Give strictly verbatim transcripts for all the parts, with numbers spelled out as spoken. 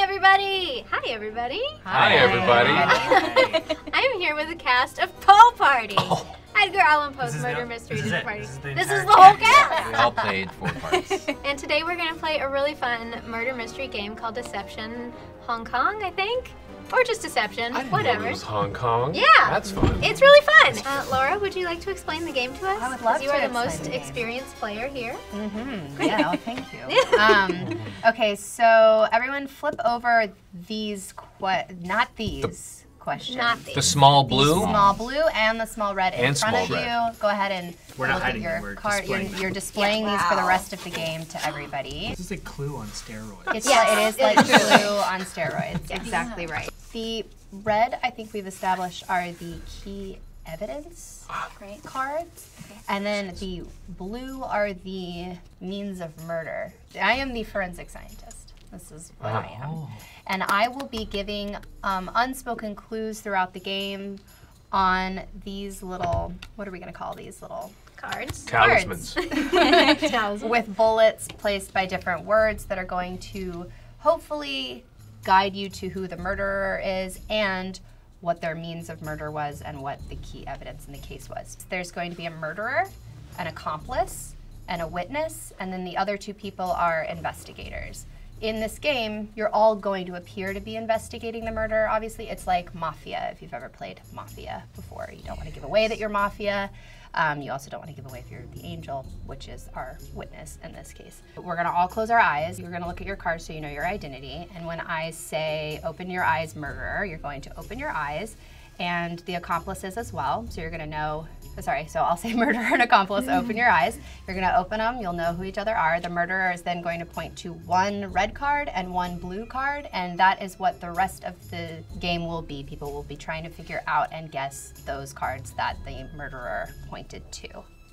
Hey everybody! Hi everybody! Hi, Hi everybody! everybody. I'm here with the cast of Poe Party! Oh. Edgar Allan Poe's Murder Mystery Dinner Party. This is, the, this is the whole cast! We all played four parts. And today we're going to play a really fun murder mystery game called Deception Hong Kong, I think? Or just Deception, I didn't whatever. Know it was Hong Kong. Yeah. That's fun. It's really fun. Uh, Laura, would you like to explain the game to us? I would love to. You are the most the experienced player here. Mm-hmm. Yeah, well, thank you. um, okay, so everyone flip over these, que not these the, questions. Not these. The small blue. The small blue and the small red in and front of red. you. Go ahead and We're look not at your We're card. Displaying you're, you're displaying yeah. these wow. for the rest of the game to everybody. This is a Clue on steroids. It's, yeah, it is like Clue on steroids. Yeah. Exactly right. The red, I think we've established, are the key evidence Great. cards, okay. and then the blue are the means of murder. I am the forensic scientist. This is what oh. I am. And I will be giving um, unspoken clues throughout the game on these little, what are we going to call these little? Cards. Talismans. Cards. With bullets placed by different words that are going to hopefully guide you to who the murderer is and what their means of murder was and what the key evidence in the case was. There's going to be a murderer, an accomplice, and a witness, and then the other two people are investigators. In this game, you're all going to appear to be investigating the murder. Obviously, it's like Mafia, if you've ever played Mafia before. You don't want to give away that you're Mafia. Um, you also don't want to give away if you're the angel, which is our witness in this case. We're going to all close our eyes. You're going to look at your card so you know your identity. And when I say, open your eyes, murderer, you're going to open your eyes. And the accomplices as well. So you're going to know, sorry, so I'll say murderer and accomplice, open your eyes. You're going to open them. You'll know who each other are. The murderer is then going to point to one red card and one blue card. And that is what the rest of the game will be. People will be trying to figure out and guess those cards that the murderer pointed to.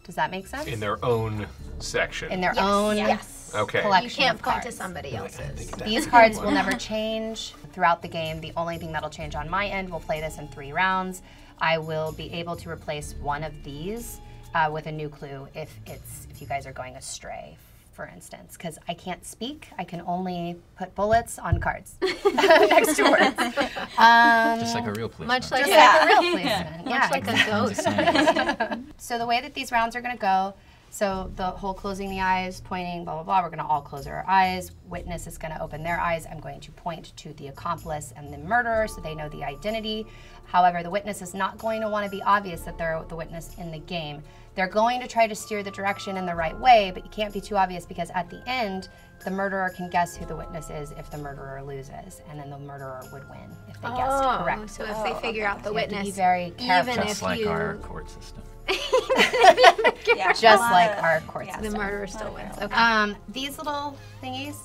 Does that make sense? In their own section. In their yes. own yes. Okay. collection. You can't point cards. to somebody else's. These cards will never change throughout the game. The only thing that'll change on my end, we'll play this in three rounds. I will be able to replace one of these uh, with a new clue if it's if you guys are going astray, for instance, because I can't speak. I can only put bullets on cards next to words. Um, just like a real policeman. Much like, just yeah. like a real policeman. Yeah. Yeah. Much like a ghost. So the way that these rounds are going to go, so the whole closing the eyes, pointing, blah, blah, blah, we're going to all close our eyes. Witness is going to open their eyes. I'm going to point to the accomplice and the murderer so they know the identity. However, the witness is not going to want to be obvious that they're the witness in the game. They're going to try to steer the direction in the right way, but you can't be too obvious because at the end, the murderer can guess who the witness is if the murderer loses, and then the murderer would win if they oh, guessed correct. So if they oh, figure okay. out the so witness, be very careful. Even just if like you... our court system. yeah, just like our court yeah, system. The murderer still wins. Okay. Um, these little thingies,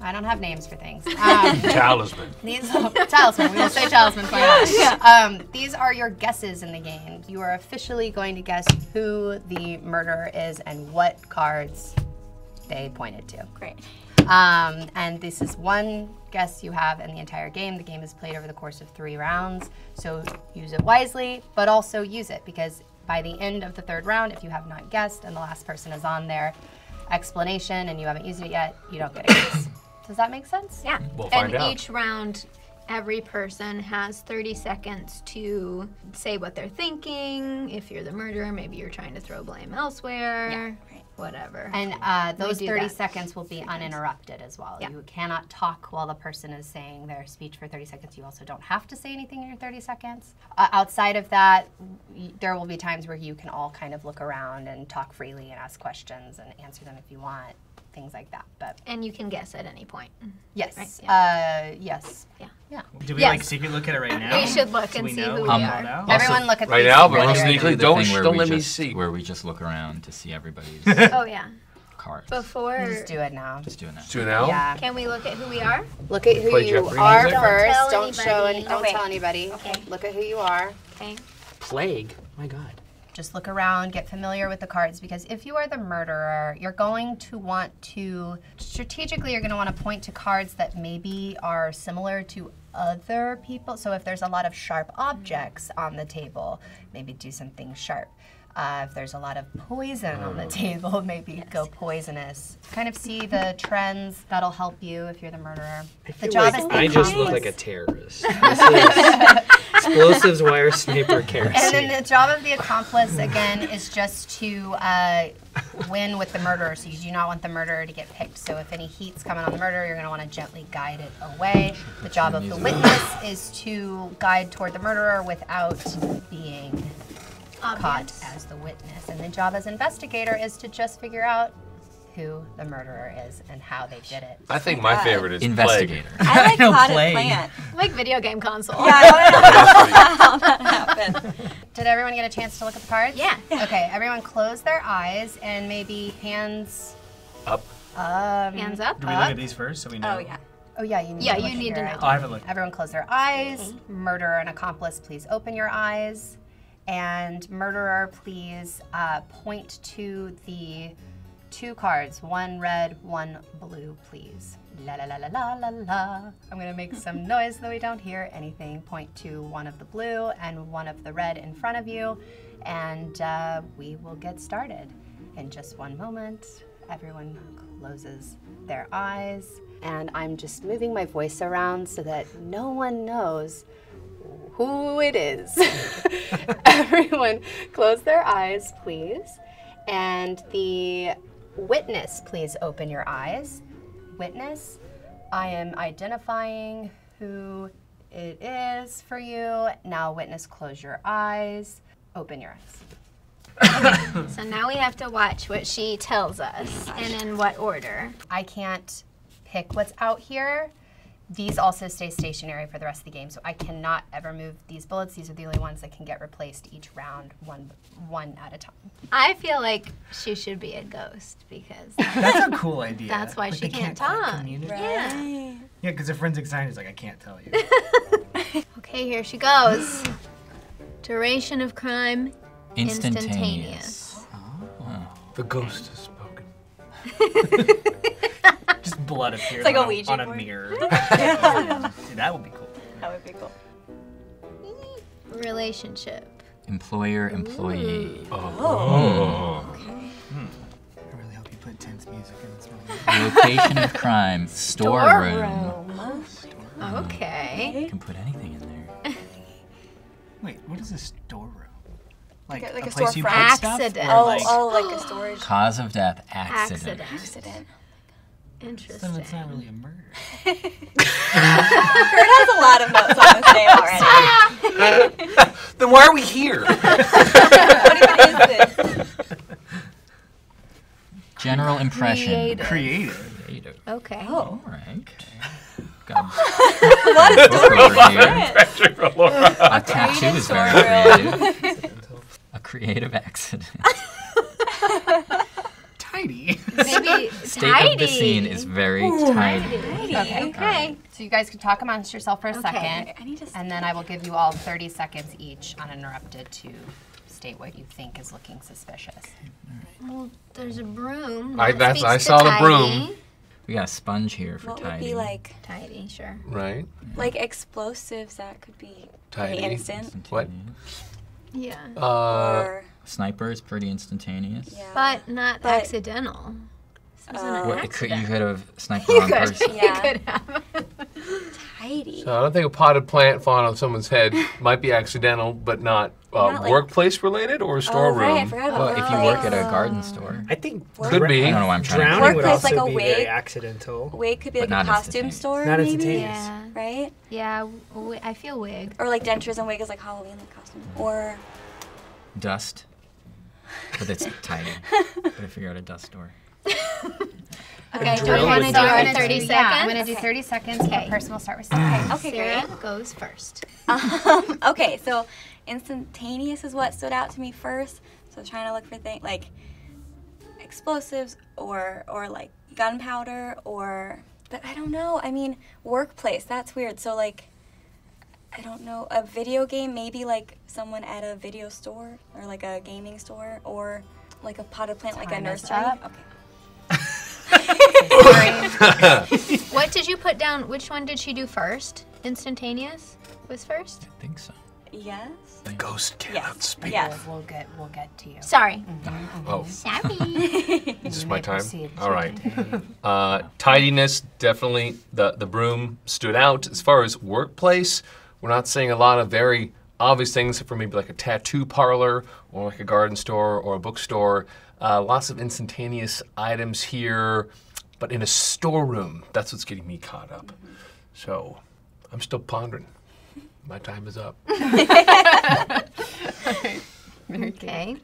I don't have names for things. Um, talisman. These oh, talisman. We will say talisman. Yeah. Um, these are your guesses in the game. You are officially going to guess who the murderer is and what cards they pointed to. Great. Um, and this is one guess you have in the entire game. The game is played over the course of three rounds, so use it wisely, but also use it because by the end of the third round, if you have not guessed and the last person is on their explanation and you haven't used it yet, you don't get a guess. Does that make sense? Yeah. We'll find out. And each round, every person has thirty seconds to say what they're thinking. If you're the murderer, maybe you're trying to throw blame elsewhere, yeah, right. whatever. And uh, those thirty seconds will be uninterrupted as well. Yeah. You cannot talk while the person is saying their speech for thirty seconds. You also don't have to say anything in your thirty seconds. Uh, outside of that, there will be times where you can all kind of look around and talk freely and ask questions and answer them if you want. Things like that, but and you can guess at any point. Yes. Right? Yeah. Uh, yes. Yeah. Yeah. Do we yes. like secret look at it right now? We should look and see know? who we um, are. Now? Everyone, look at right now, but right sneakily, don't don't let just, me see. Where we just look around to see everybody's. oh yeah. Cards. Before. Just do it now. Just do it now. Just do it now. Yeah. Can we look at who we are? Look at who you Jeffrey are music? first. Don't, don't show and don't okay. tell anybody. Okay. Look at who you are. Okay. Plague. My God. Just look around, get familiar with the cards, because if you are the murderer, you're going to want to, strategically you're going to want to point to cards that maybe are similar to other people. So if there's a lot of sharp objects on the table, maybe do something sharp. Uh, if there's a lot of poison on the table, maybe yes. go poisonous. Kind of see the trends. That'll help you if you're the murderer. I the job like is I just look like a terrorist. This is explosives, wire, sniper, kerosene. And then the job of the accomplice, again, is just to uh, win with the murderer. So you do not want the murderer to get picked. So if any heat's coming on the murderer, you're going to want to gently guide it away. The job of the witness is to guide toward the murderer without being... Obvious. Caught as the witness. And the job as investigator is to just figure out who the murderer is and how they did it. I think my God. favorite is investigator. Plague. I like no, potted plague. plant. I like video game console. Yeah, I don't know how that happened. Did everyone get a chance to look at the cards? Yeah. Okay, everyone close their eyes and maybe hands up. Um, hands up. Do we up. look at these first so we know? Oh, yeah. Oh yeah, you need yeah, to know. Yeah, you need to know. Oh, I haven't looked. Everyone close their eyes. Okay. Murderer and accomplice, please open your eyes. And murderer, please uh, point to the two cards, one red, one blue, please. La la la la la la la. I'm gonna make some noise so we don't hear anything. Point to one of the blue and one of the red in front of you, and uh, we will get started. In just one moment, everyone closes their eyes, and I'm just moving my voice around so that no one knows who it is. Everyone close their eyes, please. And the witness, please open your eyes. Witness, I am identifying who it is for you. Now witness, close your eyes. Open your eyes. Okay, so now we have to watch what she tells us and in what order. I can't pick what's out here. These also stay stationary for the rest of the game, so I cannot ever move these bullets. These are the only ones that can get replaced each round, one one at a time. I feel like she should be a ghost because that's a cool idea. That's why like she can't, can't talk. Right. Yeah, yeah, because a forensic scientist is like, I can't tell you. Okay, here she goes. Duration of crime, instantaneous. instantaneous. Oh. The ghost has spoken. Just blood appears like on, a a, on a mirror. Yeah. See, that would be cool. That would be cool. Relationship. Employer-employee. Oh. Oh. oh. Okay. Hmm. I really hope you put tense music in this room. Location of crime. Storeroom. Storeroom. Store okay. You can put anything in there. Wait, what is a storeroom? Like, like a, like a place you put accident. stuff? Oh, like, oh, like a storage. Cause of death. Accident. Accident. accident. Interesting. So it's not really a murder. Kurt has a lot of notes on this day already. uh, then why are we here? What even is this? General impression. Creative. Creative. Okay. Oh, all right. Okay. Got a lot of stories for Laura. A tattoo is very creative. A creative accident. Tidy. Maybe state tidy. of the scene is very Ooh, tidy. tidy. Okay. Okay. Um, so you guys can talk amongst yourself for a okay. second, I need to and then I will give you all thirty seconds each uninterrupted to state what you think is looking suspicious. Okay. Well, there's a broom. I, that's, I saw the broom. We got a sponge here for what tidy. What would be like tidy? Sure. Right. Yeah. Like explosives that could be tidy. Pretty instant. What? Yeah. Uh. Or Sniper is pretty instantaneous. Yeah. But not but accidental. Uh, an well, accident. Could, you could have sniped the wrong person. Yeah. You could have. Tidy. So I don't think a potted plant falling on someone's head might be accidental, but not, uh, not like, workplace related or storeroom. Oh, right. I forgot about well, if you work at a garden store. I think could work, be. I don't know why I'm trying Drowning to would also like a be wig. Very accidental. Wig could be like a costume store not maybe. Yeah. Right? Yeah, w I feel wig. Or like dentures and wig is like Halloween like costume. Or dust. But that's tidy. Gotta figure out a dust door. Okay, do we want to do it in thirty seconds? Yeah, I'm gonna okay. do thirty seconds. Okay, person will start with Sarah. Okay, Sarah great. goes first. Um, okay, so instantaneous is what stood out to me first. So trying to look for things like explosives or or like gunpowder or. But I don't know. I mean, workplace. That's weird. So like. I don't know, a video game, maybe like someone at a video store or like a gaming store or like a potted plant, Time like a nursery. Okay. What did you put down? Which one did she do first? Instantaneous was first? I think so. Yes. The ghost cannot yes. speak. Yes. We'll, we'll get, we'll get to you. Sorry. Mm-hmm. Oh. Sorry. Is this my time? All right. Uh, tidiness, definitely. The the broom stood out. As far as workplace, we're not seeing a lot of very obvious things for maybe like a tattoo parlor or like a garden store or a bookstore. Uh, lots of instantaneous items here, but in a storeroom. That's what's getting me caught up. So I'm still pondering. My time is up. Okay.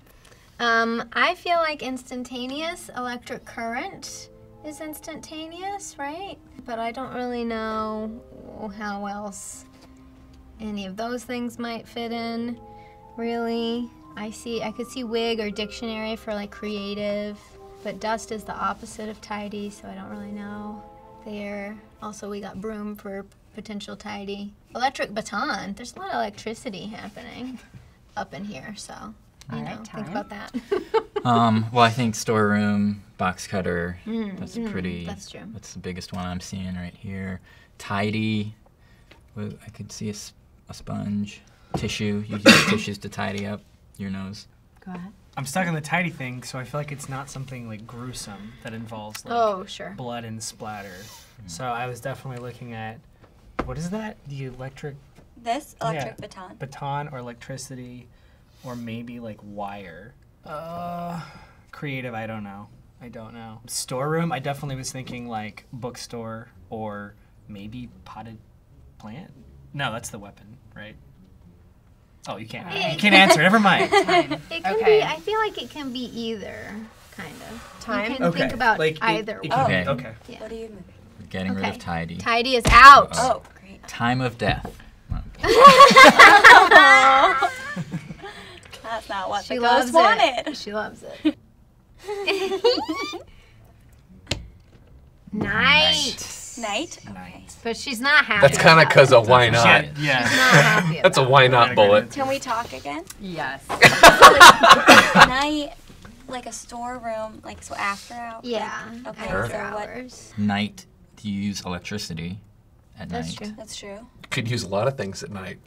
Um, I feel like instantaneous electric current is instantaneous, right? But I don't really know how else any of those things might fit in, really. I see, I could see wig or dictionary for like creative, but dust is the opposite of tidy, so I don't really know there. Also, we got broom for potential tidy. Electric baton. There's a lot of electricity happening up in here, so you All know, right, think about that. um, well, I think storeroom, box cutter. Mm, that's mm, pretty. That's true. That's the biggest one I'm seeing right here. Tidy. Well, I could see a, a sponge, tissue. You use tissues to tidy up your nose. Go ahead. I'm stuck on the tidy thing, so I feel like it's not something like gruesome that involves like oh, sure. blood and splatter. Mm. So I was definitely looking at. What is that? The electric... This? Electric yeah. baton. Baton or electricity or maybe like wire. Uh, creative, I don't know. I don't know. Storeroom, I definitely was thinking like bookstore or maybe potted plant. No, that's the weapon, right? Oh, you can't. Right. You can't answer. Never mind. It can okay. be, I feel like it can be either, kind of. Time? You can okay. think about like either one. Okay. Oh. okay. Yeah. What are you moving? Getting okay. rid of tidy. Tidy is out. Oh, oh great. Time of death. That's not what she the ghost wanted. She loves it. Night. Night? Okay. But she's not happy. That's kind of because of why not. She, yeah. She's not happy. That's a why not bullet. Can we talk again? Yes. Night. Like a storeroom, like so after hours? Yeah. Like, okay, after so hours. What? Night, do you use electricity at That's night? That's true. That's true. You could use a lot of things at night.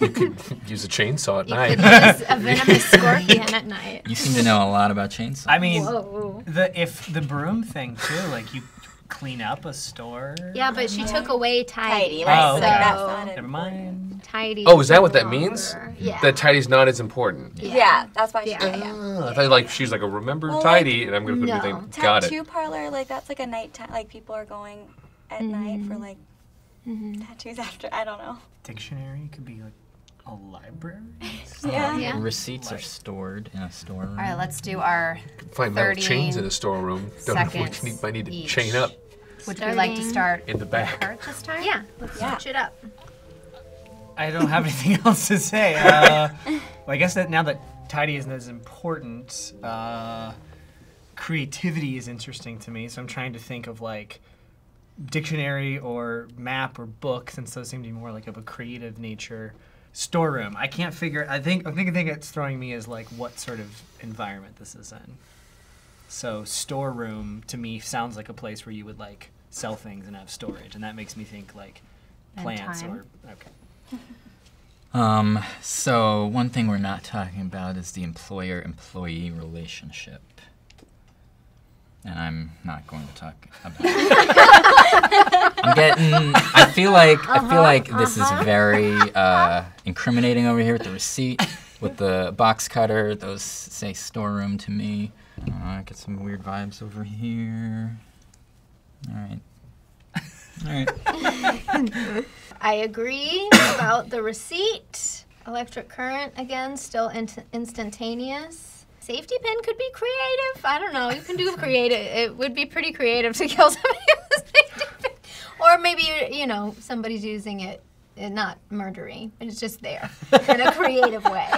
You could use a chainsaw at you night. You could use a venomous scorpion at night. You seem to know a lot about chainsaws. I mean, Whoa. the if the broom thing too, like you clean up a store. Yeah, but she night. took away tidy. tidy like, oh, so that's not never mind. Tidy. Oh, is that what that longer. means? Yeah. That tidy's not as important. Yeah, yeah that's why she yeah. did it. Oh, yeah. I thought like she's like a remember well, tidy, like, and I'm gonna put no. everything. Got it. Tattoo parlor, like that's like a nighttime. Like people are going at mm-hmm. night for like mm-hmm. tattoos after. I don't know. Dictionary could be like a library. yeah. Um, yeah. Receipts like. are stored in a storeroom. All right, let's do our. Find metal chains in a storeroom. Don't know if we might need to each. chain up. Would you like to start in the back this time? Yeah, let's yeah. switch it up. I don't have anything else to say. Uh, well, I guess that now that tidy isn't as important, uh, creativity is interesting to me. So I'm trying to think of like dictionary or map or book, since those seem to be more like of a creative nature. Storeroom. I can't figure. I think I think I think it's throwing me as like what sort of environment this is in. So storeroom to me sounds like a place where you would like sell things and have storage, and that makes me think like plants or okay. um. So one thing we're not talking about is the employer-employee relationship, and I'm not going to talk about it. I'm getting. I feel like uh-huh, I feel like uh-huh. this is very uh, incriminating over here with the receipt, with the box cutter. Those say storeroom to me. Uh, I get some weird vibes over here. All right. All right. I agree about the receipt. Electric current, again, still in instantaneous. Safety pin could be creative. I don't know. You can do creative. It would be pretty creative to kill somebody with a safety pin. Or maybe, you know, somebody's using it, it not murdery. It's just there in a creative way.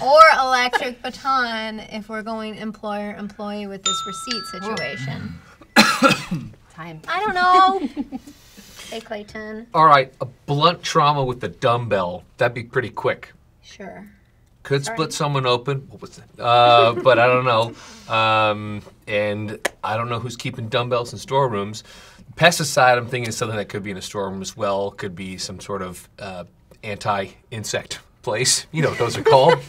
Or electric baton if we're going employer-employee with this receipt situation. Time. I don't know. Hey, Clayton. All right, a blunt trauma with the dumbbell. That'd be pretty quick. Sure. Could Sorry. split someone open. What was that? Uh, but I don't know. Um, and I don't know who's keeping dumbbells in storerooms. Pesticide, I'm thinking, is something that could be in a storeroom as well. Could be some sort of uh, anti-insect place. You know what those are called.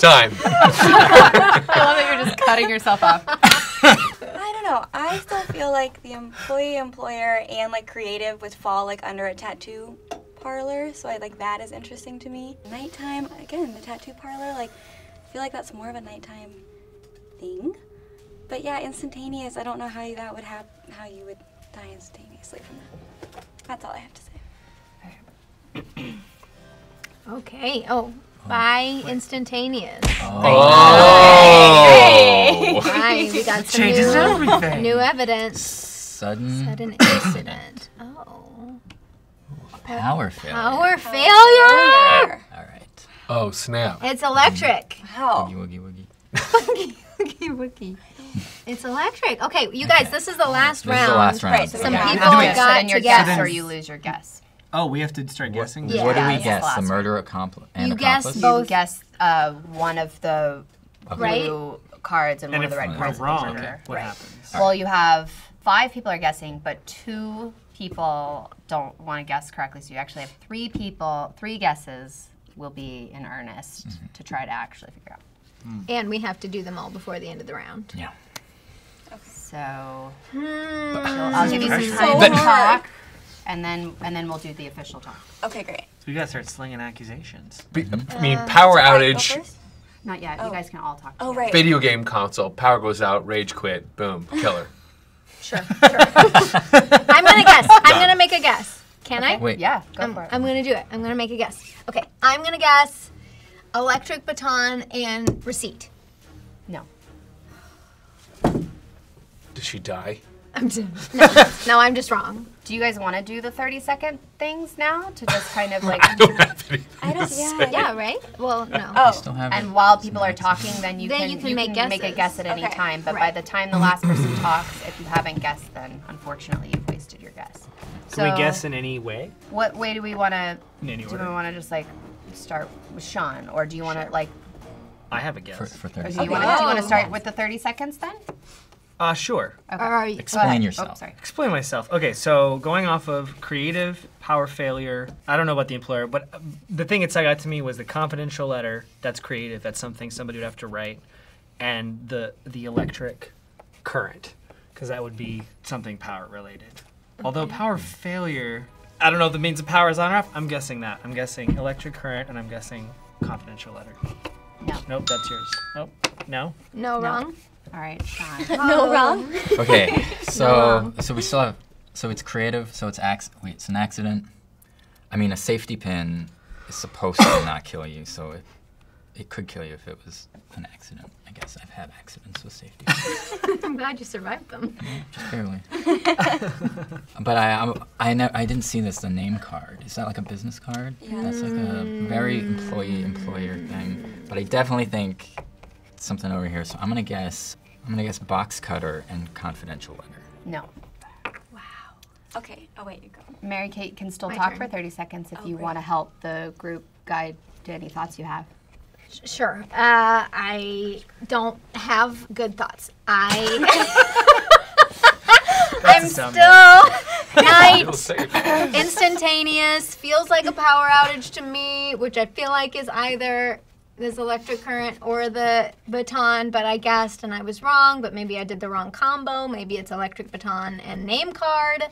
Time. I love that you're just cutting yourself off. I don't know. I still feel like the employee, employer, and like creative would fall like under a tattoo parlor. So I like that is interesting to me. Nighttime, again, the tattoo parlor. Like, I feel like that's more of a nighttime thing. But yeah, instantaneous. I don't know how you, that would happen. How you would die instantaneously from that. That's all I have to say. Okay. Oh. By instantaneous. Oh! Fine, we got some changes new, everything. New evidence. Sudden. Sudden incident. Oh. Power failure. Power failure. All right. Oh snap! It's electric. Wow. Woogie woogie woogie. Woogie woogie woogie. It's electric. Okay, you guys, okay. This is the last this round. This is the last round. Right, so some yeah. people yeah. got your to guess, guess, or you lose your guess. Oh, we have to start guessing? What, yeah. what do we yeah, guess? The, the murderer compl and you accomplice? Guess both. You guess uh, one of the okay. blue right? cards and, and one of the red cards. Wrong, the okay. What right. happens? Well, you have five people are guessing, but two people don't want to guess correctly, so you actually have three people, three guesses will be in earnest mm-hmm. to try to actually figure out. Mm. And we have to do them all before the end of the round. Yeah. Okay. So, hmm. I'll give you some time to talk. And then, and then we'll do the official talk. Okay, great. So you guys start slinging accusations. Be, I mean, power uh, outage. Not yet. Oh. You guys can all talk. Together. Oh, right. Video game console. Power goes out. Rage quit. Boom. Killer. Sure. Sure. I'm gonna guess. I'm gonna make a guess. Can okay. I? Wait. Yeah. Go um, for it. I'm gonna do it. I'm gonna make a guess. Okay. I'm gonna guess. Electric baton and receipt. No. Does she die? I'm no, no, I'm just wrong. Do you guys want to do the thirty second things now to just kind of like? I don't have anything I don't, to yeah, say. Yeah, right? Well, no. Oh, still have and while people are talking, then you then can, you can, you make, can make a guess at any okay. time. But right. by the time the last person talks, if you haven't guessed, then unfortunately you've wasted your guess. So can we guess in any way? What way do we want to? In any way. Do order. We want to just like start with Sean, or do you want to sure. like? I have a guess for, for thirty. Or do you okay. want to oh. start yes. with the thirty seconds then? Uh, sure. Okay. All right. Explain yourself. Oh, sorry. Explain myself. Okay, so going off of creative, power failure, I don't know about the employer, but the thing that stuck out to me was the confidential letter. That's creative. That's something somebody would have to write. And the the electric current, because that would be something power related. Okay. Although power failure, I don't know if the means of power is on or off. I'm guessing that. I'm guessing electric current, and I'm guessing confidential letter. No. Nope, that's yours. Nope. No? No, no. Wrong. All right, Sean. No oh. wrong. Okay, so no wrong. so we still have, so it's creative, so it's ac wait, it's an accident. I mean, a safety pin is supposed to not kill you, so it it could kill you if it was an accident. I guess I've had accidents with safety pins. I'm glad you survived them. Yeah, just barely. But I I, I, never, I didn't see this. The name card, is that like a business card? Yeah. That's like a very employee employer thing. But I definitely think something over here, so I'm gonna guess. I'm gonna guess box cutter and confidential letter. No. Wow. Okay, oh wait, you go. Mary Kate can still My talk turn. For thirty seconds if oh, you really? Want to help the group guide to any thoughts you have. Sure, uh, I don't have good thoughts. I, I'm still night, instantaneous, feels like a power outage to me, which I feel like is either this electric current or the baton, but I guessed and I was wrong, but maybe I did the wrong combo. Maybe it's electric baton and name card.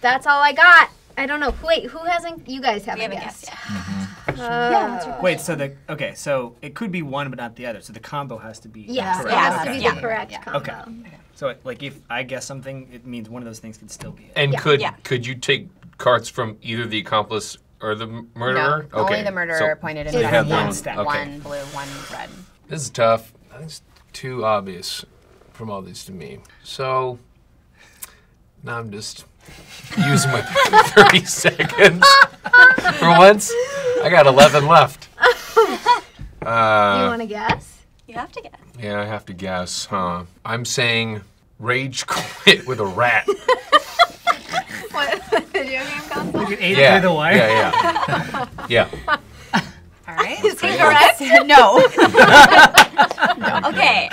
That's all I got. I don't know. Wait, who hasn't? You guys haven't, haven't guessed. guessed. Mm-hmm. uh, yeah, wait, so the, okay, so it could be one but not the other, so the combo has to be yeah, correct. Yeah, it has okay. to be yeah. the correct yeah. combo. Okay. okay. So like if I guess something, it means one of those things could still be it. And yeah. could yeah. could you take cards from either the accomplice or the murderer? No, okay. Only the murderer so pointed in one, one step. Okay. One blue, one red. This is tough. I think it's too obvious from all these to me. So, now I'm just using my thirty seconds for once. I got eleven left. uh, you want to guess? You have to guess. Yeah, I have to guess, huh? I'm saying rage quit with a rat. What, the video game console? You can aid it through the wire? Yeah, yeah. Yeah. All right. Is he correct? No. No. Okay.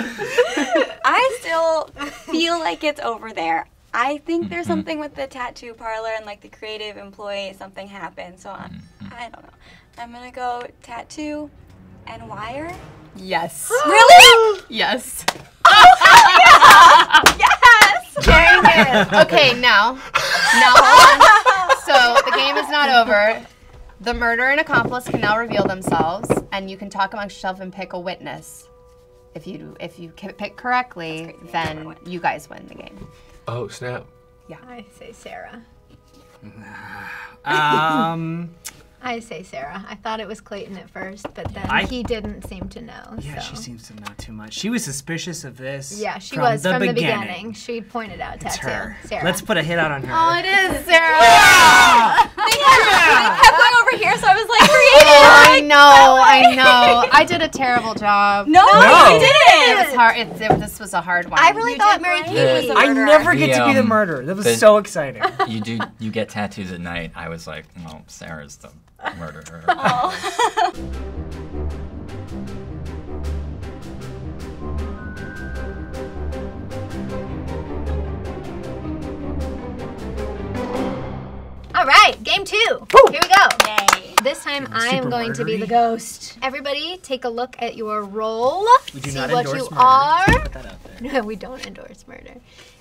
I still feel like it's over there. I think there's something with the tattoo parlor and like the creative employee, something happened. So I, I don't know. I'm gonna go tattoo and wire. Yes. Really? Yes. Oh, yeah. Yes. Very good. Okay, now, now hold on. So the game is not over. The murderer and accomplice can now reveal themselves, and you can talk amongst yourself and pick a witness. If you if you pick correctly, then you guys win the game. Oh snap! Yeah. I say Sarah. um. I say Sarah. I thought it was Clayton at first, but then I, he didn't seem to know. Yeah, so. She seems to know too much. She was suspicious of this. Yeah, she from was the from beginning. the beginning. She pointed out tattoo. It's her. Sarah. Let's put a hit out on her. Oh, it is Sarah. Yeah! Yeah! They, had, they kept going over here, so I was like, creative. Oh, I know, I know. I did a terrible job. No, no. You didn't. It was hard. It, it, this was a hard one. I really you thought Mary Kate was the murderer. I never get the, um, to be the murderer. That was the, so exciting. You do. You get tattoos at night. I was like, well, Sarah's the murder her. Oh. All right, game two. Woo. Here we go. Yay. This time I am going murdery. to be the ghost. Everybody, take a look at your roll. We do See not what endorse you murder. are. Put that out there. No, we don't endorse murder.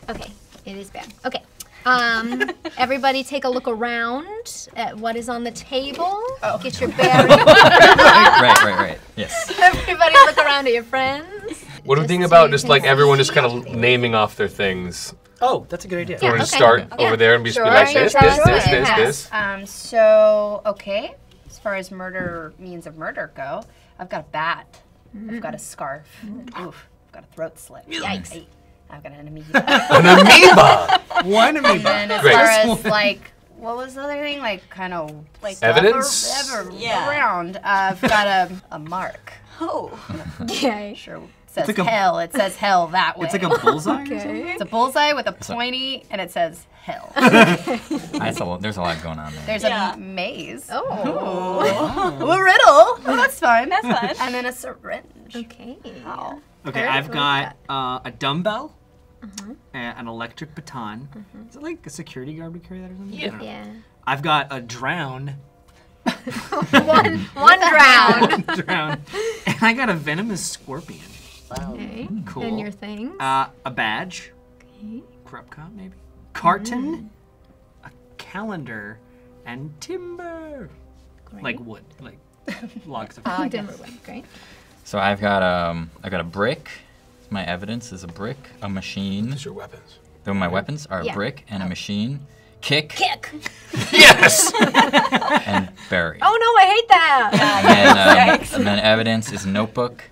Okay, it is bad. Okay. Um, everybody take a look around at what is on the table. Oh. Get your bearings. right, right, right, right, yes. Everybody look around at your friends. What I'm thinking about, just like everyone just kind of naming off their things. Oh, that's a good idea. Yeah, you want to okay. start okay. over there and just sure, be like this, this, this, this, this. Um, so, okay, as far as murder means of murder go, I've got a bat, mm. I've got a scarf, mm. Oof, I've got a throat slit. Yikes. Yikes. I've got an amoeba. An amoeba? One amoeba. And then as Great. far as like, what was the other thing? Like kind of like evidence? Ever, ever yeah. around. Uh, I've got a, a mark. Oh. Okay. Sure. It says like hell. A, it says hell that way. It's like a bullseye. Okay. It's a bullseye with a pointy, and it says hell. That's a, there's a lot going on there. There's yeah. a maze. Oh. oh. oh. A riddle. Well, that's fun. That's fun. And then a syringe. Okay. Wow. Okay, I've got uh, a dumbbell. Mm-hmm. And an electric baton. Mm-hmm. Is it like a security guard would carry that or something? Yeah. yeah. I've got a drown. one one drown. one drown. And I got a venomous scorpion. Wow. Okay. Cool. And your things? Uh, a badge. Okay. Corrupcom maybe. Carton. Mm. A calendar. And timber. Great. Like wood. Like logs of uh, timber. Wood. Great. So I've got um I got a brick. My evidence is a brick, a machine. These are weapons. Though my weapons are yeah. a brick and a machine. Kick. Kick. Yes. And bury. Oh no, I hate that. And then, um, and then evidence is notebook,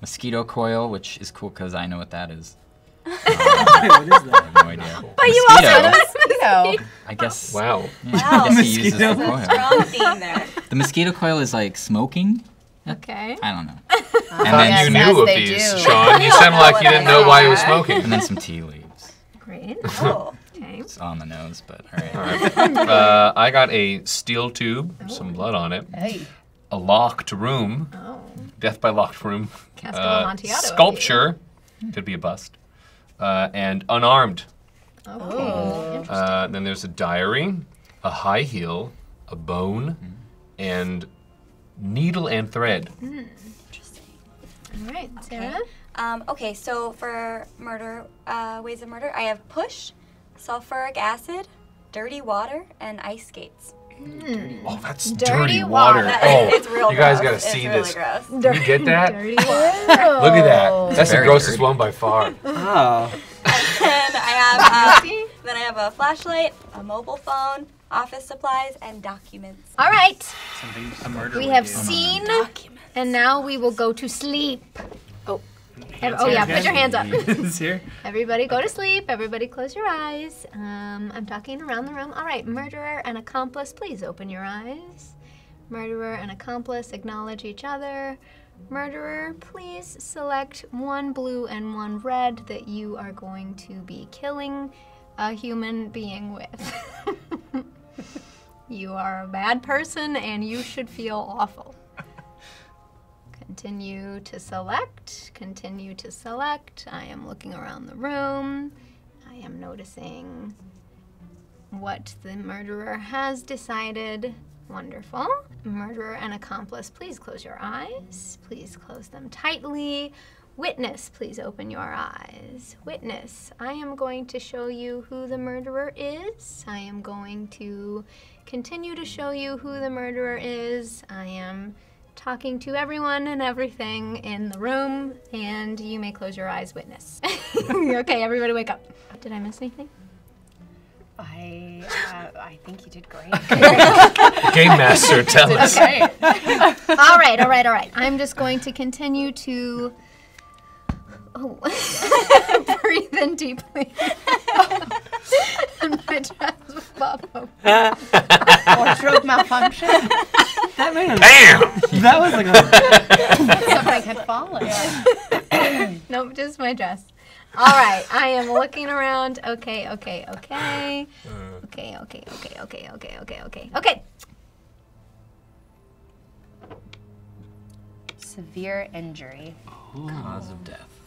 mosquito coil, which is cool because I know what that is. Um, what is that? I have no idea. But mosquito. You also have a mosquito. I guess. Wow. Yeah, wow. I guess he uses the coil. Strong theme there. The mosquito coil is like smoking. Okay. I don't know. Uh, and then yes, you knew yes, of these, do. Sean. You sound like you didn't know why you were smoking. And then some tea leaves. Great. Oh, okay. It's on the nose, but all right. All right. Uh, I got a steel tube, oh. some blood on it. Hey. A locked room. Oh. Death by locked room. Castle uh, Amontillado. Sculpture. Could be a bust. Uh, and unarmed. Oh. oh. Interesting. Uh, then there's a diary, a high heel, a bone, mm. and needle and thread. Mm. Interesting. All right, Sarah. Okay. Um, okay, so for murder, uh, ways of murder, I have push, sulfuric acid, dirty water, and ice skates. Mm. Oh, that's dirty, dirty water. water. Oh, it's real. You guys gross. gotta see it's this. Really gross. You get that? Dirty water. Look at that. That's the grossest dirty. one by far. Oh. And I have. Uh, then I have a flashlight, a mobile phone, office supplies, and documents. All right. Something a murder. We have seen, documents. and now we will go to sleep. Oh. Hands oh yeah, put your hands up. Here. Everybody go to sleep. Everybody close your eyes. Um, I'm talking around the room. All right, murderer and accomplice, please open your eyes. Murderer and accomplice, acknowledge each other. Murderer, please select one blue and one red that you are going to be killing a human being with. You are a bad person and you should feel awful. Continue to select, continue to select. I am looking around the room. I am noticing what the murderer has decided. Wonderful. Murderer and accomplice, please close your eyes. Please close them tightly. Witness, please open your eyes. Witness, I am going to show you who the murderer is. I am going to continue to show you who the murderer is. I am talking to everyone and everything in the room, and you may close your eyes, witness. Okay, everybody wake up. Did I miss anything? I, uh, I think you did great. Game master, tell us. Okay. All right, all right, all right. I'm just going to continue to oh. breathe in deeply. And my chest will pop open. Or stroke malfunction. That made a damn! That was like a something had fallen. Yeah. Nope, just my dress. All right, I am looking around. Okay, okay, okay. Mm. Okay, okay, okay, okay, okay, okay, okay, okay. Severe injury. Ooh. Cause of death.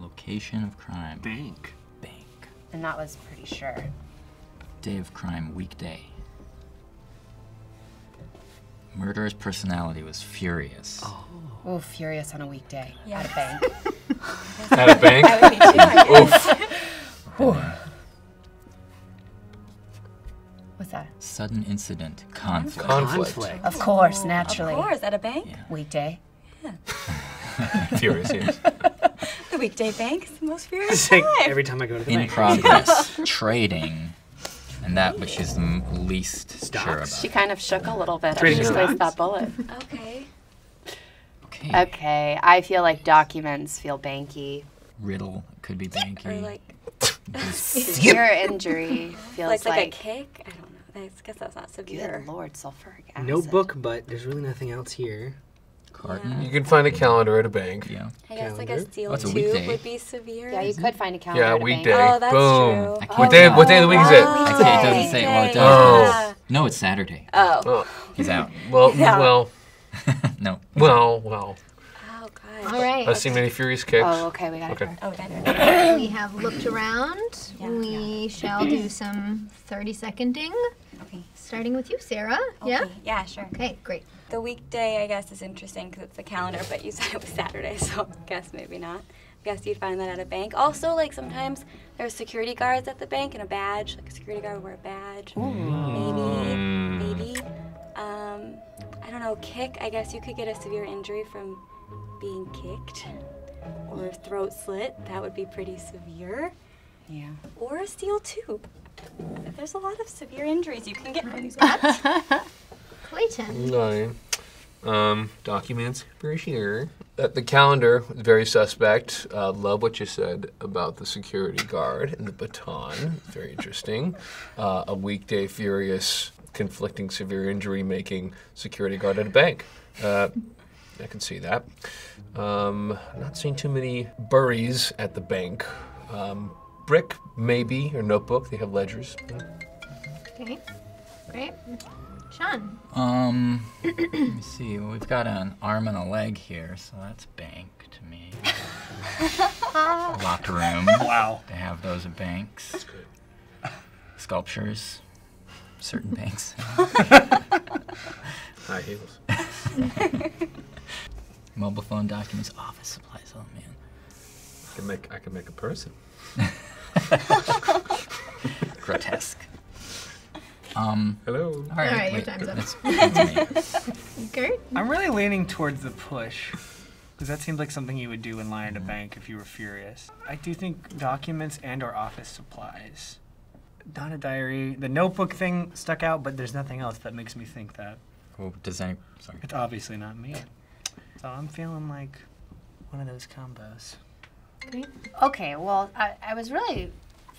Location of crime. Bank. Bank. And that was pretty sure. Day of crime, weekday. Murderer's personality was furious. Oh, oh furious on a weekday. Yeah. At a bank. At a bank? That would be too much. Oof. What's that? Sudden incident, conflict. Conflict. conflict. Of course, naturally. Of course, at a bank? Yeah. Weekday. Yeah. Furious, yes. The weekday bank is the most furious time. Like every time I go to the In bank. In progress, trading. And that which is the least Stocks. sure about. She kind of shook a little bit. Trading stocks? Placed that bullet. Okay. Okay. Okay. I feel like documents feel banky. Riddle could be banky. Or like severe injury feels like, like like a cake. I don't know. I guess that's not severe. Good lord, sulfuric acid. No book, but there's really nothing else here. Carton. Yeah. You can find a calendar at a bank. Yeah. I guess calendar? Like a steel oh, tube weekday. Would be severe. Yeah, you could find a calendar. Yeah, at a weekday. Bank. Oh, that's Boom. True. What day? What day of the week is it? I can't, it doesn't say. Well, it does. Oh. No, it's Saturday. Oh. oh. He's out. Well, yeah. well. No. Well, well. Oh God. All right. I've okay. seen many furious kicks. Oh, okay. We got okay. it. Okay. We have looked around. Yeah, we yeah. shall do some thirty seconding. Okay. Starting with you, Sarah. Okay. Yeah. Yeah. Sure. Okay. Great. The weekday, I guess, is interesting because it's the calendar, but you said it was Saturday, so I guess maybe not. I guess you'd find that at a bank. Also, like, sometimes there's security guards at the bank and a badge. Like, a security guard would wear a badge. Ooh. Maybe, maybe. Um, I don't know, kick. I guess you could get a severe injury from being kicked or throat slit. That would be pretty severe. Yeah. Or a steel tube. There's a lot of severe injuries you can get from these guys. Clayton. Nine. Um, documents for sure. Uh, the calendar, very suspect. Uh, love what you said about the security guard and the baton. Very interesting. Uh, a weekday, furious, conflicting, severe injury, making security guard at a bank. Uh, I can see that. Um, not seeing too many buries at the bank. Um, brick, maybe, or notebook. They have ledgers. Okay, great. Sean. Um, let me see. Well, we've got an arm and a leg here, so that's bank to me. Locker room. Wow. They have those at banks. That's good. Sculptures. Certain banks. High heels. Mobile phone documents, office supplies. Oh man. I can make. I can make a person. Grotesque. Um, Hello. All right, all right wait, your time's up. That's, that's me. Kurt? I'm really leaning towards the push, because that seems like something you would do in line at a bank if you were furious. I do think documents and or office supplies. Not a diary. The notebook thing stuck out, but there's nothing else that makes me think that. Well, does any, sorry. It's obviously not me. So I'm feeling like one of those combos. Great. Okay, well, I, I was really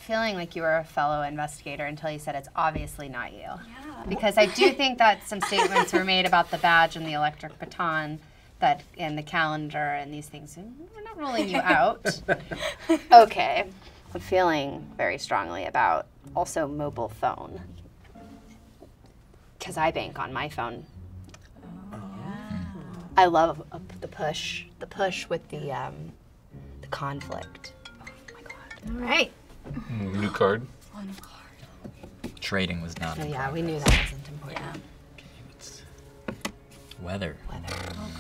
feeling like you were a fellow investigator until you said it's obviously not you. Yeah. Because I do think that some statements were made about the badge and the electric baton that and the calendar and these things. We're not ruling you out. Okay. I'm feeling very strongly about also mobile phone. Because I bank on my phone. Oh, yeah. I love the push, the push with the um, the conflict. Oh my god! All right. New card. One card. Trading was not. So yeah, we knew that wasn't important. Yeah. Okay, it's weather. Weather. Oh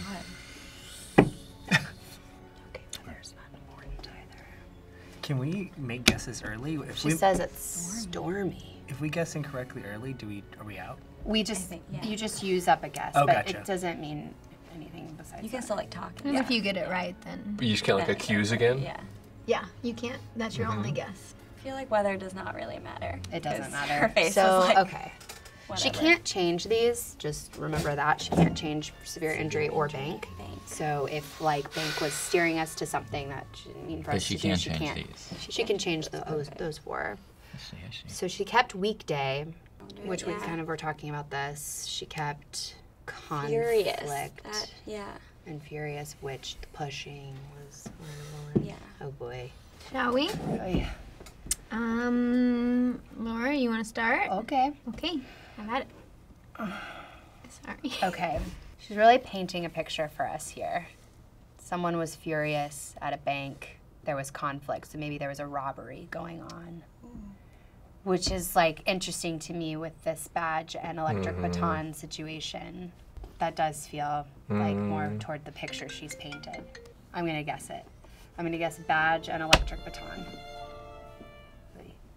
god. Okay, weather's not important either. Can we make guesses early? If she we... says it's stormy. If we guess incorrectly early, do we are we out? We just think, yeah. You just use up a guess, oh, but gotcha. It doesn't mean anything besides. You can that. Still like talk. And yeah. If you get it right, then. But you just can't like accuse again. Yeah. Yeah, you can't. That's your mm-hmm. only guess. I feel like weather does not really matter. It doesn't matter. Her face so is like, okay. Whatever. She can't change these. Just remember that she can't change severe injury or bank. bank. So if like bank was steering us to something that she didn't mean for us to do, she can't. These. She, she can change the, those those four. So she kept weekday, which yeah. we kind of were talking about this. She kept conflict. Furious. That, yeah. And furious, which the pushing was horrible. Yeah. Oh boy. Shall we? Oh yeah. Um, Laura, you want to start? Okay. Okay. I've had it. Sorry. Okay. She's really painting a picture for us here. Someone was furious at a bank. There was conflict, so maybe there was a robbery going on. Which is like interesting to me with this badge and electric mm-hmm. baton situation. That does feel mm-hmm. like more toward the picture she's painted. I'm gonna guess it. I'm gonna guess badge and electric baton.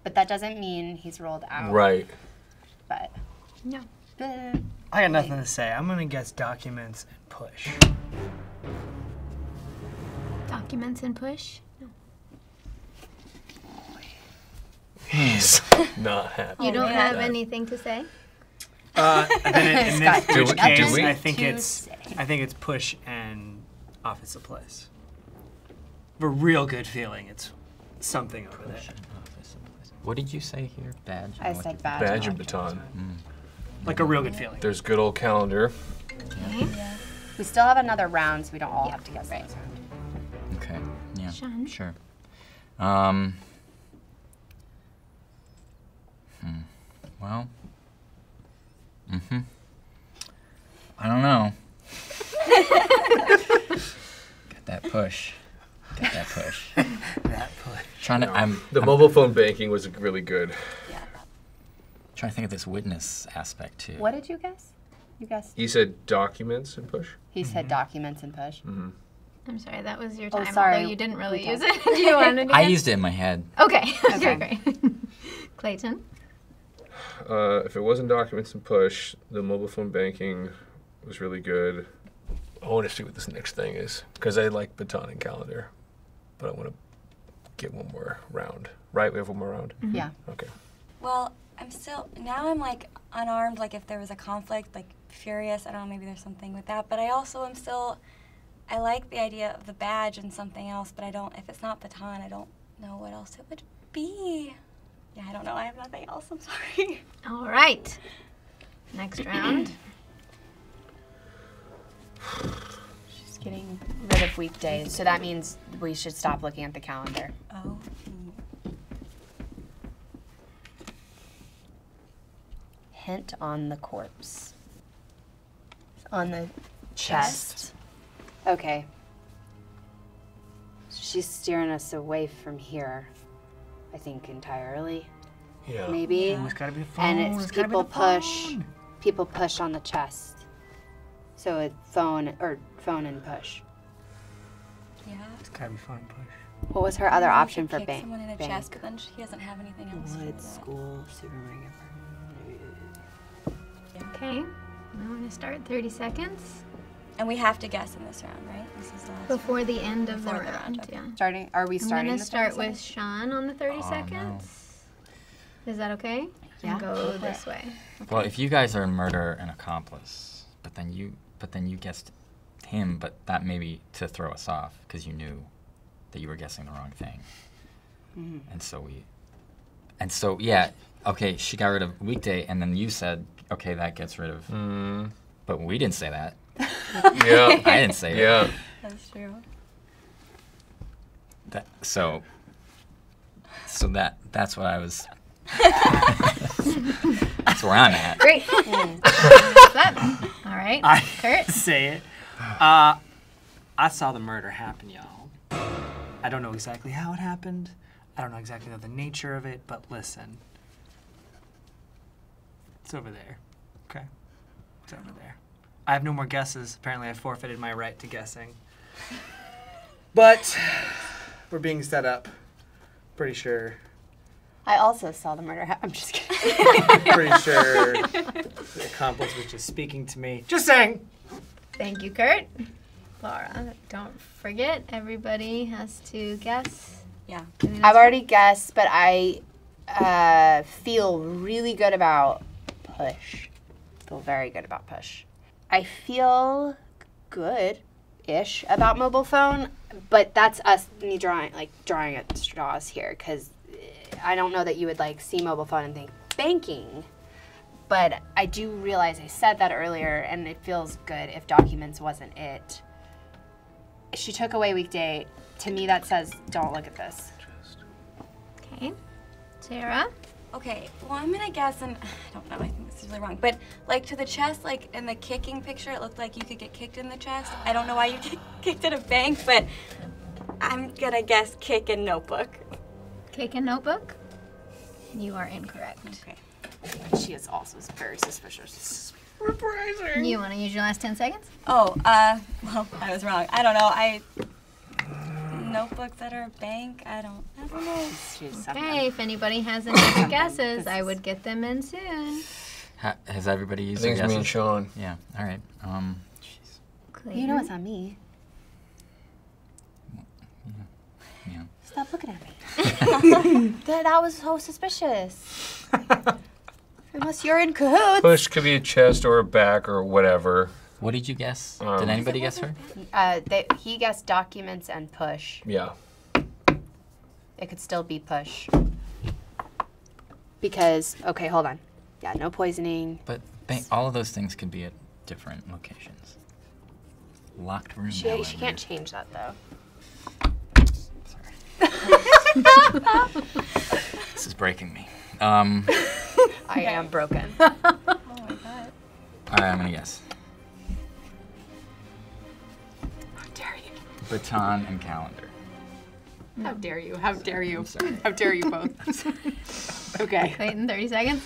But that doesn't mean he's rolled out. Right. But. No. I got nothing to say. I'm gonna guess documents and push. Documents and push? He's not happy. You don't yeah. have anything to say? Uh, then in this do we, case, do I think it's say. I think it's push and office supplies. A real good feeling. It's something push over there. What did you say here? Badge. I and said badge. Badge and baton. baton. Mm. Like a real good feeling. There's good old calendar. Okay. Yeah. We still have another round, so we don't all yeah. have to guess. Right. Okay. Yeah. Sean. Sure. Um. Hmm. Well, mm-hmm. I don't know. Got that push. Got that push. That push. Trying to. No. I'm. The I'm, mobile phone banking was really good. Yeah. Trying to think of this witness aspect too. What did you guess? You guessed. You said documents and push. He mm-hmm. said documents and push. Mm-hmm. I'm sorry, that was your time. Oh, sorry. You didn't really use it. Do you want to do it? I used it in my head. Okay. Okay. Okay. Clayton. Uh, if it wasn't documents and push, the mobile phone banking was really good. I want to see what this next thing is, because I like baton and calendar, but I want to get one more round. Right? We have one more round? Mm-hmm. Yeah. Okay. Well, I'm still, now I'm like unarmed, like if there was a conflict, like furious, I don't know, maybe there's something with that, but I also am still, I like the idea of the badge and something else, but I don't, if it's not baton, I don't know what else it would be. Yeah, I don't know. I have nothing else. I'm sorry. All right. Next round. She's getting rid of weekdays, so that means we should stop looking at the calendar. Oh. Hint on the corpse. On the chest. chest. Okay. So she's steering us away from here. I think entirely, yeah. maybe, yeah. It's gotta be the phone. And it's, it's people push, people push on the chest. So it's phone or phone and push. Yeah, it's gotta be phone and push. What was her other option for bank? Someone in the bank. Chest, but then she doesn't have anything else. Wood, school, supermarket. Yeah. Okay, we want to start thirty seconds. And we have to guess in this round, right? This is the last Before round. the end of Before the round, round yeah. Starting, are we starting I'm going to start seconds? with Sean on the thirty oh, seconds. No. Is that okay? Yeah. And go this way. Okay. Well, if you guys are in murder and accomplice, but then you but then you guessed him, but that may be to throw us off because you knew that you were guessing the wrong thing. Mm-hmm. And so we, and so, yeah, okay, she got rid of weekday, and then you said, okay, that gets rid of, mm. but we didn't say that. Yeah, I didn't say yeah. that. That's true. That, so, so that that's what I was. That's where I'm at. Great. All right, I Kurt. Say it. Uh, I saw the murder happen, y'all. I don't know exactly how it happened. I don't know exactly the nature of it, but listen. It's over there, okay? It's over there. I have no more guesses. Apparently I forfeited my right to guessing. But we're being set up, pretty sure. I also saw the murder happen. I'm just kidding. Pretty sure the accomplice was just speaking to me. Just saying. Thank you, Curt. Laura, don't forget, everybody has to guess. Yeah. I've already guessed, but I uh, feel really good about push. Feel very good about push. I feel good-ish about mobile phone, but that's us me drawing like drawing at straws here, because I don't know that you would like see mobile phone and think banking, but I do realize I said that earlier, and it feels good if documents wasn't it. She took away weekday. To me, that says don't look at this. Okay, Sarah. Okay, well, I'm gonna guess, and I don't know, I think this is really wrong, but like to the chest, like in the kicking picture, it looked like you could get kicked in the chest. I don't know why you get kicked at a bank, but I'm gonna guess kick and notebook. Kick and notebook? You are incorrect. Okay. She is also very suspicious. Surprising. You wanna use your last ten seconds? Oh, uh, well, I was wrong. I don't know, I... Notebooks at her bank. I don't. I don't know. She's okay. If anybody has any guesses, I would get them in soon. Ha has everybody used their guesses? I think it's me and Sean. Yeah. All right. Um. Jeez. You know it's on me. Yeah. Yeah. Stop looking at me. that, that was so suspicious. Unless you're in cahoots. Push could be a chest or a back or whatever. What did you guess? Um, did anybody guess her? Uh, they, he guessed documents and push. Yeah. It could still be push. Because, okay, hold on. Yeah, no poisoning. But they, all of those things could be at different locations. Locked room. She, she can't change that, though. Sorry. This is breaking me. Um, I am broken. Oh, my God. All right, I'm going to guess. Baton and calendar. No. How dare you? How dare you? How dare you both? Okay. Clayton, thirty seconds.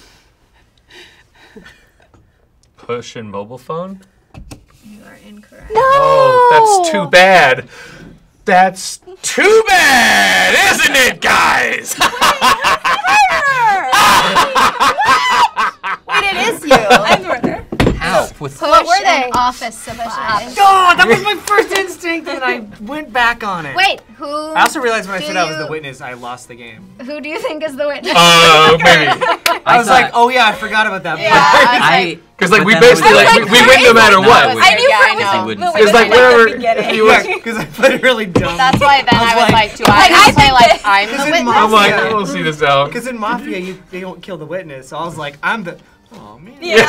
Push and mobile phone? You are incorrect. No! Oh, that's too bad. That's too bad, isn't it, guys? Wait, Wait, Wait, it is you. I'm the winner. With so what were they? Office supplies. Oh, that was my first instinct, and I went back on it. Wait, who? I also realized when I said I was the witness, I lost the game. Who do you think is the witness? Oh, uh, maybe. I, I was like, oh yeah, I forgot about that. Yeah, because like, like we basically like, like we, we win no matter what. I knew yeah, it was because like whatever. Because I literally don't. That's why then I was like, do I just say like I'm the witness? I'm like, I will see this out. Because in Mafia, you they don't kill the witness. So I was like, I'm the. Oh man. Yeah.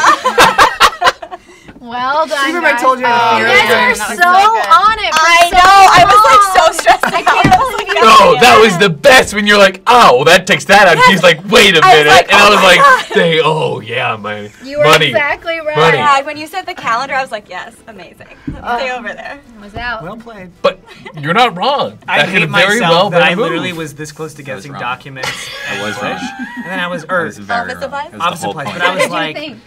Well done, remember guys. I told you. Oh, you guys are so, so on it. For I so know. Long. I was like so stressed. I can't believe it. No, that was the best when you're like, oh, well, that takes that out. Yes. He's like, wait a minute, I like, and oh I was like, dang, oh yeah, my you were money, exactly right. Money. Yeah, when you said the calendar, I was like, yes, amazing. Uh, Stay over there. I was out. Well played. But you're not wrong. I that hate myself very well that I move. literally was this close to guessing documents. I was wrong. And then I was Earth. Office supplies. Office supplies. But I was like.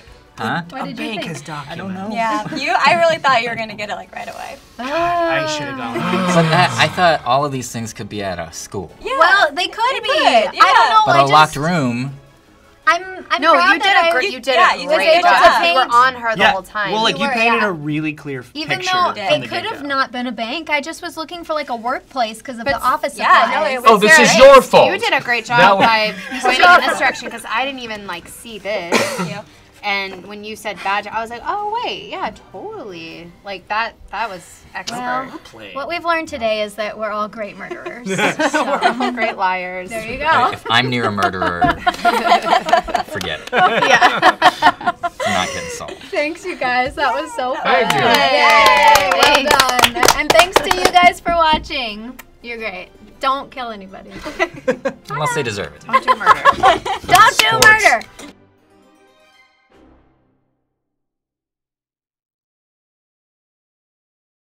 Huh? What did you think? I don't know. Yeah, you. I really thought you were gonna get it like right away. Oh. I should have gone. But that, I thought all of these things could be at a school. Yeah. Well, they could they be. Could, yeah. I don't know. But I a just, locked room. I'm. I'm no, proud you did a great. You did yeah, a great, great job. You were on her yeah. the whole time. Well, like you, you were, painted yeah. a really clear Even picture. Even though it could have not been a bank, I just was looking for like a workplace because of but the office. Yeah. No, it was oh, this Sarah, is your fault. You did a great job by pointing in this direction because I didn't even like see this. And when you said badge, I was like, oh wait, yeah, totally. Like that, that was excellent. Well, what we've learned today is that we're all great murderers. So. We're all great liars. There you go. If I'm near a murderer, forget it. Yeah. It's not getting solved. Thanks you guys, that was so fun. Thank you. Yay. Yay. Well done. And thanks to you guys for watching. You're great. Don't kill anybody. Unless they deserve it. Don't do murder. Don't do murder.